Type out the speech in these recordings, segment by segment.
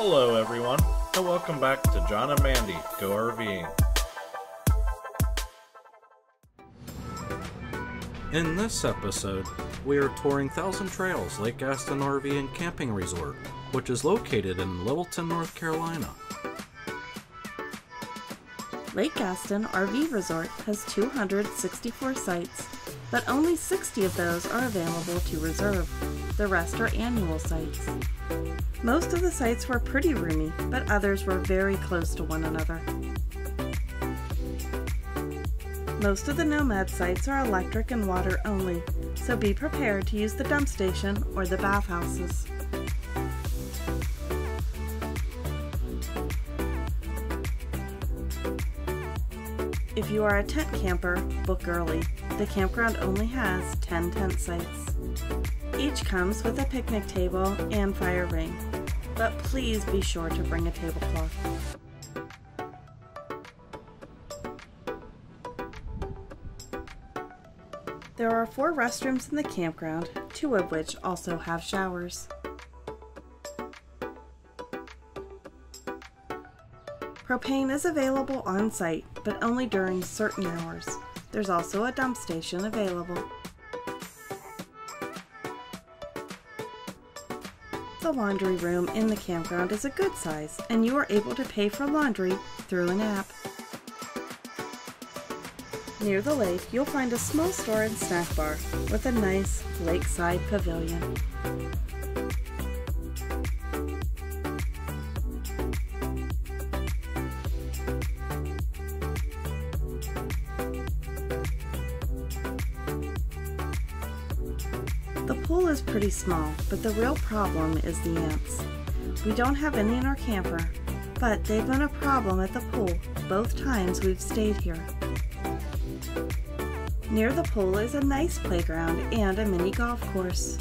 Hello everyone, and welcome back to Jon and Mandy Go RVing. In this episode, we are touring Thousand Trails Lake Gaston RV and Camping Resort, which is located in Littleton, North Carolina. Lake Gaston RV Resort has 264 sites, but only 60 of those are available to reserve. The rest are annual sites. Most of the sites were pretty roomy, but others were very close to one another. Most of the Nomad sites are electric and water only, so be prepared to use the dump station or the bathhouses. If you are a tent camper, book early. The campground only has 10 tent sites. Each comes with a picnic table and fire ring, but please be sure to bring a tablecloth. There are 4 restrooms in the campground, 2 of which also have showers. Propane is available on site, but only during certain hours. There's also a dump station available. The laundry room in the campground is a good size, and you are able to pay for laundry through an app. Near the lake, you'll find a small store and snack bar with a nice lakeside pavilion. The pool is pretty small, but the real problem is the ants. We don't have any in our camper, but they've been a problem at the pool both times we've stayed here. Near the pool is a nice playground and a mini golf course.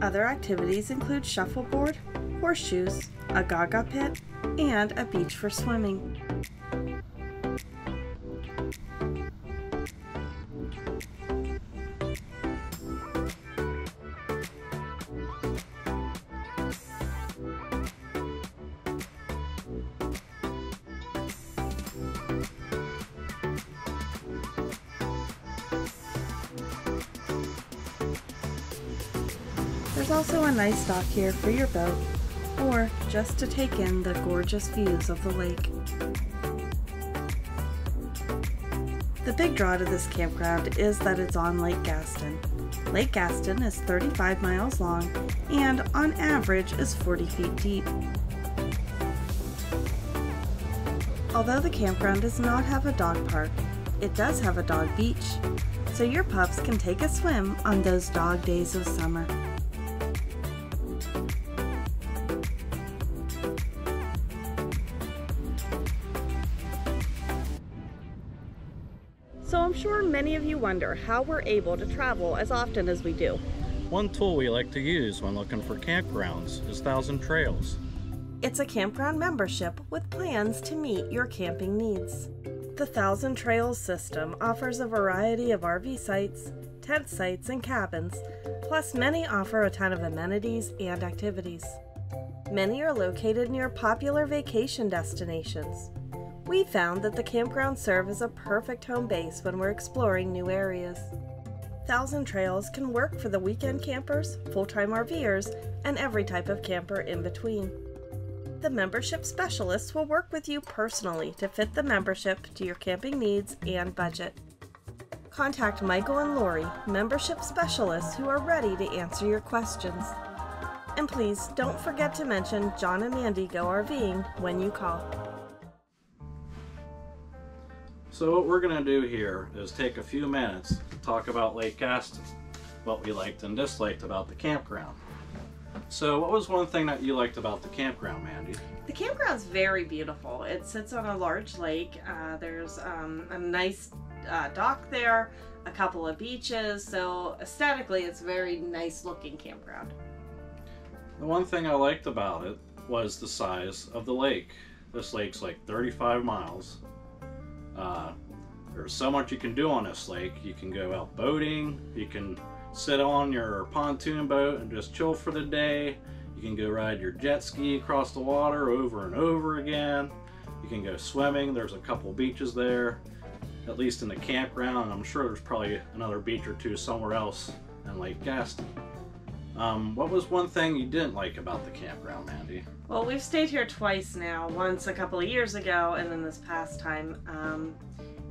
Other activities include shuffleboard, horseshoes, a gaga pit, and a beach for swimming. There's also a nice dock here for your boat, or just to take in the gorgeous views of the lake. The big draw to this campground is that it's on Lake Gaston. Lake Gaston is 35 miles long and on average is 40 feet deep. Although the campground does not have a dog park, it does have a dog beach, so your pups can take a swim on those dog days of summer. So I'm sure many of you wonder how we're able to travel as often as we do. One tool we like to use when looking for campgrounds is Thousand Trails. It's a campground membership with plans to meet your camping needs. The Thousand Trails system offers a variety of RV sites, tent sites, and cabins, plus many offer a ton of amenities and activities. Many are located near popular vacation destinations. We found that the campgrounds serve as a perfect home base when we're exploring new areas. Thousand Trails can work for the weekend campers, full-time RVers, and every type of camper in between. The membership specialists will work with you personally to fit the membership to your camping needs and budget. Contact Michael and Lori, membership specialists who are ready to answer your questions. And please don't forget to mention Jon and Mandy Go RVing when you call. So what we're going to do here is take a few minutes to talk about Lake Gaston, what we liked and disliked about the campground. So what was one thing that you liked about the campground, Mandy? The campground's very beautiful. It sits on a large lake. There's a nice dock there, a couple of beaches, so aesthetically it's a very nice looking campground. The one thing I liked about it was the size of the lake. This lake's like 35 miles. There's so much you can do on this lake. You can go out boating, you can sit on your pontoon boat and just chill for the day. You can go ride your jet ski across the water over and over again. You can go swimming. There's a couple beaches there, at least in the campground. I'm sure there's probably another beach or two somewhere else in Lake Gaston. What was one thing you didn't like about the campground, Mandy? Well, we've stayed here twice now, once a couple of years ago and then this past time.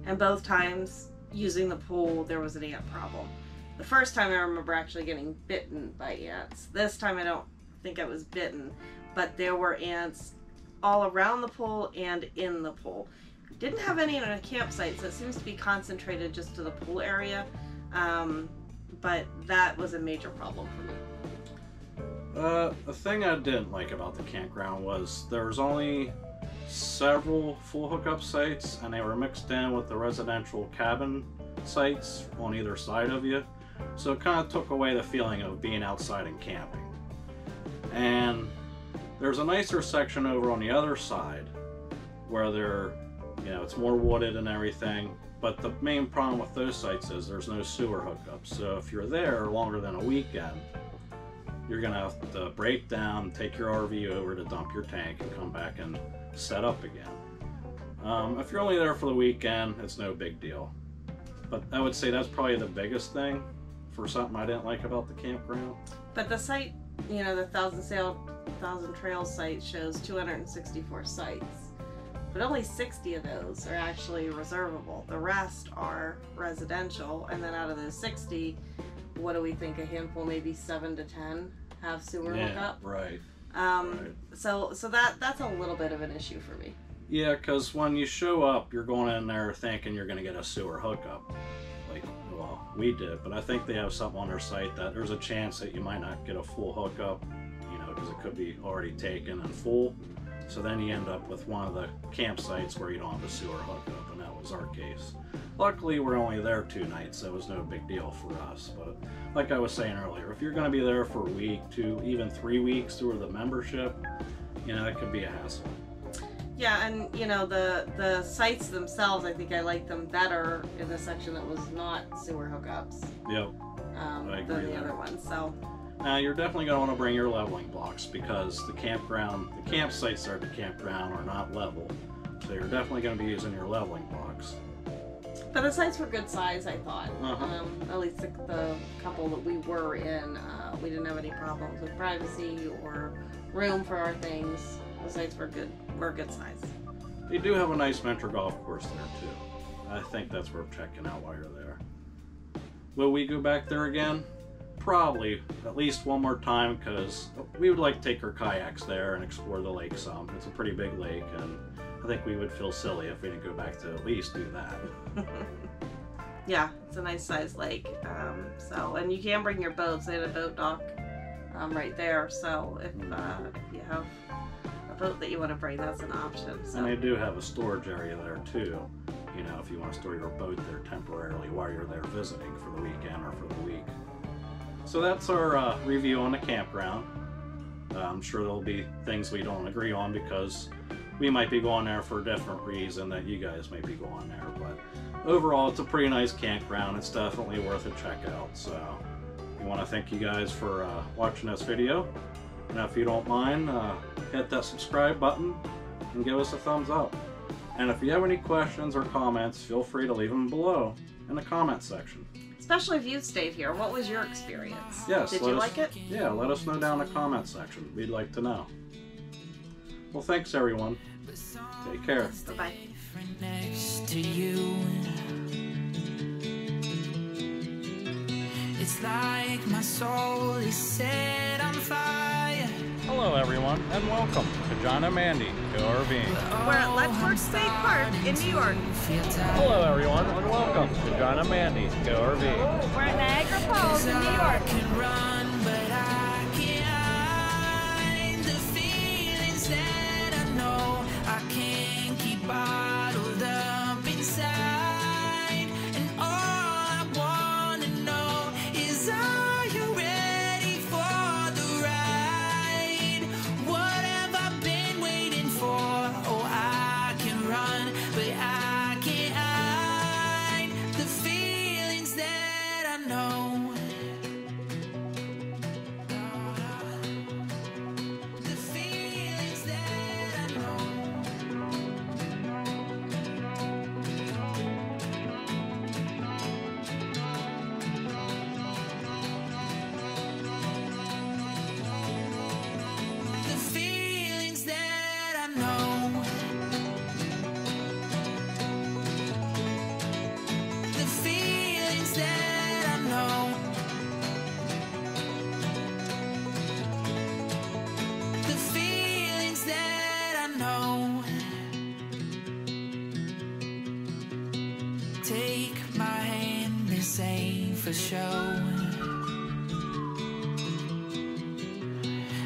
And both times using the pool, there was an ant problem. The first time I remember actually getting bitten by ants. This time I don't think I was bitten, but there were ants all around the pool and in the pool. Didn't have any on a campsite, so it seems to be concentrated just to the pool area, but that was a major problem for me. The thing I didn't like about the campground was there was only several full hookup sites, and they were mixed in with the residential cabin sites on either side of you. So it kind of took away the feeling of being outside and camping. And there's a nicer section over on the other side where it's more wooded and everything. But the main problem with those sites is there's no sewer hookup. So if you're there longer than a weekend, you're gonna have to break down, take your RV over to dump your tank and come back and set up again. If you're only there for the weekend, it's no big deal. But I would say that's probably the biggest thing for something I didn't like about the campground. But the site, the Thousand Trails site shows 264 sites. But only 60 of those are actually reservable. The rest are residential. And then out of those 60, what do we think? A handful, maybe 7 to 10, have sewer hookup. Right. Right. So that's a little bit of an issue for me. Yeah, because when you show up, you're going in there thinking you're going to get a sewer hookup. We did, but I think they have something on their site that there's a chance that you might not get a full hookup, because it could be already taken and full. So then you end up with one of the campsites where you don't have a sewer hookup, and that was our case. Luckily, we're only there 2 nights, so it was no big deal for us. But like I was saying earlier, if you're going to be there for a week, 2, even 3 weeks through the membership, that could be a hassle. Yeah, and the sites themselves, I think I liked them better in the section that was not sewer hookups. Yep, I agree than the other ones. So now you're definitely going to want to bring your leveling blocks, because the campsites at the campground are not level, so you're definitely going to be using your leveling blocks. But the sites were good size, I thought. At least the couple that we were in, we didn't have any problems with privacy or room for our things. The sites were good. We're a good size. They do have a nice winter golf course there too. I think that's worth checking out while you're there. Will we go back there again? Probably at least one more time, because we would like to take our kayaks there and explore the lake some. It's a pretty big lake, and I think we would feel silly if we didn't go back to at least do that. Yeah, it's a nice sized lake. And you can bring your boats. They had a boat dock right there. So if you have boat that you want to bring, that's an option. So. And they do have a storage area there too, if you want to store your boat there temporarily while you're there visiting for the weekend or for the week. So that's our review on the campground. I'm sure there'll be things we don't agree on, because we might be going there for a different reason that you guys may be going there, but overall it's a pretty nice campground. It's definitely worth a check out. So we want to thank you guys for watching this video. Now, if you don't mind, hit that subscribe button and give us a thumbs up. And if you have any questions or comments, feel free to leave them below in the comment section. Especially if you stayed here, what was your experience? Yes. Did you like it? Yeah, let us know down in the comment section. We'd like to know. Well, thanks everyone. Take care. Bye-bye. It's like my soul is set on fire. Hello everyone and welcome to Jon and Mandy Go RVing. We're at Letchworth State Park in New York. Hello everyone and welcome to Jon and Mandy Go RVing. We're at Niagara Falls in New York. Can run, but I can't hide the feelings that I know I can't keep bottled up inside.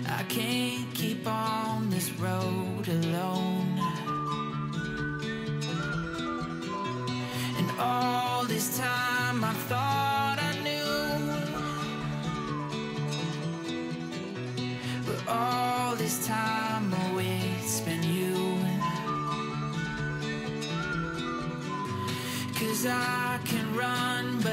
I can't keep on this road alone, and all this time I thought I knew, but all this time oh, it's been you. 'Cause I can run, but